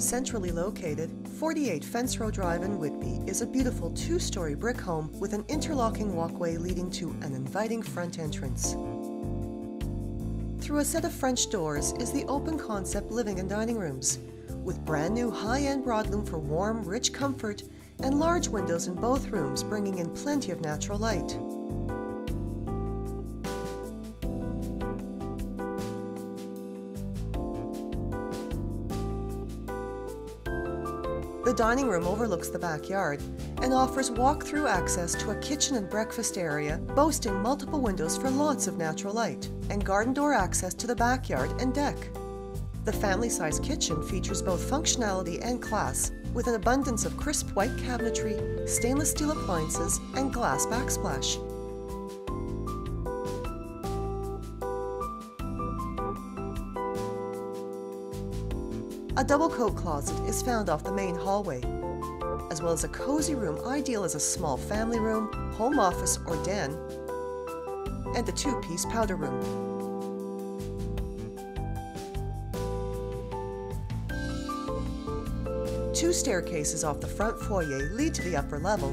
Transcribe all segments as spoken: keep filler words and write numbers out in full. Centrally located, forty-eight Fencerow Drive in Whitby is a beautiful two-story brick home with an interlocking walkway leading to an inviting front entrance. Through a set of French doors is the open-concept living and dining rooms, with brand-new high-end broadloom for warm, rich comfort and large windows in both rooms bringing in plenty of natural light. The dining room overlooks the backyard and offers walk-through access to a kitchen and breakfast area, boasting multiple windows for lots of natural light, and garden door access to the backyard and deck. The family-sized kitchen features both functionality and class, with an abundance of crisp white cabinetry, stainless steel appliances, and glass backsplash. A double coat closet is found off the main hallway, as well as a cozy room ideal as a small family room, home office or den, and a two-piece powder room. Two staircases off the front foyer lead to the upper level,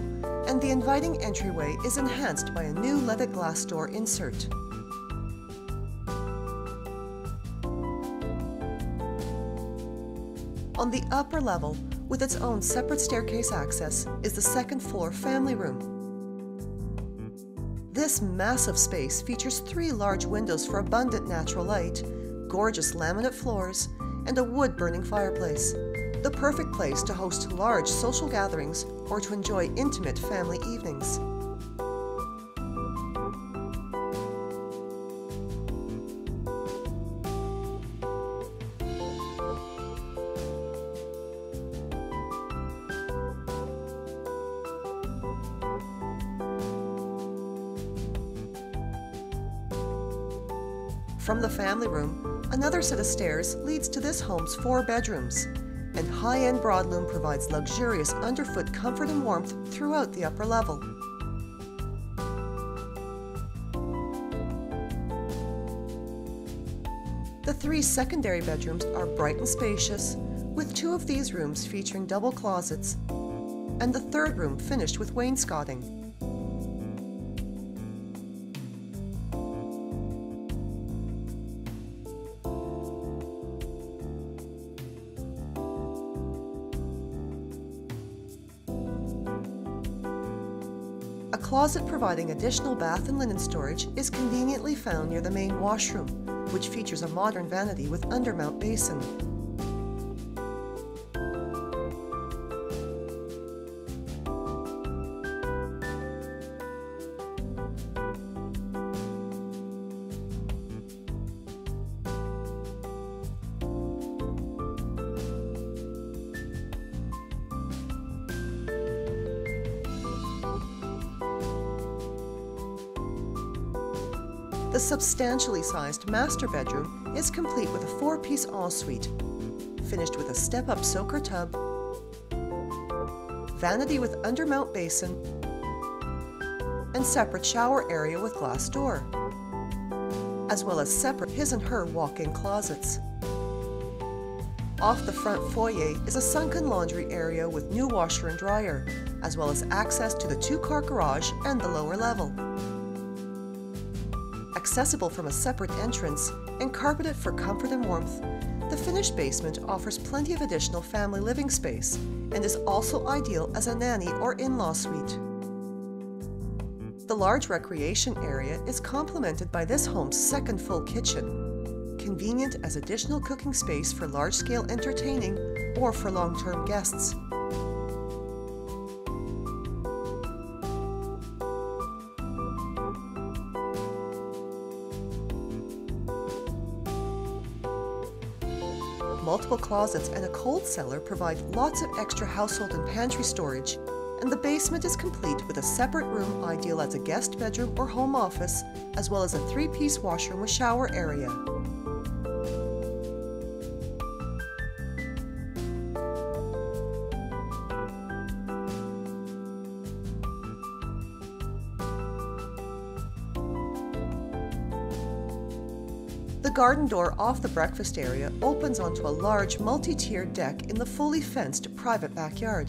and the inviting entryway is enhanced by a new leaded glass door insert. On the upper level, with its own separate staircase access, is the second floor family room. This massive space features three large windows for abundant natural light, gorgeous laminate floors, and a wood-burning fireplace. The perfect place to host large social gatherings or to enjoy intimate family evenings. From the family room, another set of stairs leads to this home's four bedrooms, and high-end broadloom provides luxurious underfoot comfort and warmth throughout the upper level. The three secondary bedrooms are bright and spacious, with two of these rooms featuring double closets, and the third room finished with wainscoting. A closet providing additional bath and linen storage is conveniently found near the main washroom, which features a modern vanity with undermount basin. The substantially sized master bedroom is complete with a four-piece ensuite, finished with a step-up soaker tub, vanity with undermount basin, and separate shower area with glass door, as well as separate his and her walk-in closets. Off the front foyer is a sunken laundry area with new washer and dryer, as well as access to the two-car garage and the lower level. Accessible from a separate entrance and carpeted for comfort and warmth, the finished basement offers plenty of additional family living space and is also ideal as a nanny or in-law suite. The large recreation area is complemented by this home's second full kitchen, convenient as additional cooking space for large-scale entertaining or for long-term guests. Multiple closets and a cold cellar provide lots of extra household and pantry storage, and the basement is complete with a separate room ideal as a guest bedroom or home office, as well as a three-piece washroom with shower area. The garden door off the breakfast area opens onto a large multi-tiered deck in the fully fenced private backyard.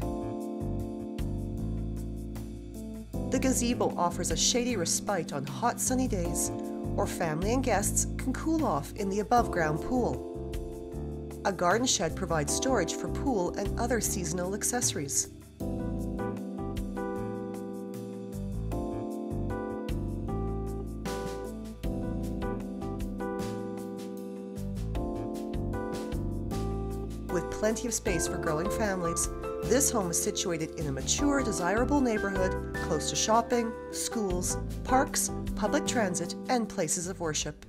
The gazebo offers a shady respite on hot sunny days, or family and guests can cool off in the above-ground pool. A garden shed provides storage for pool and other seasonal accessories. With plenty of space for growing families, this home is situated in a mature, desirable neighborhood close to shopping, schools, parks, public transit, and places of worship.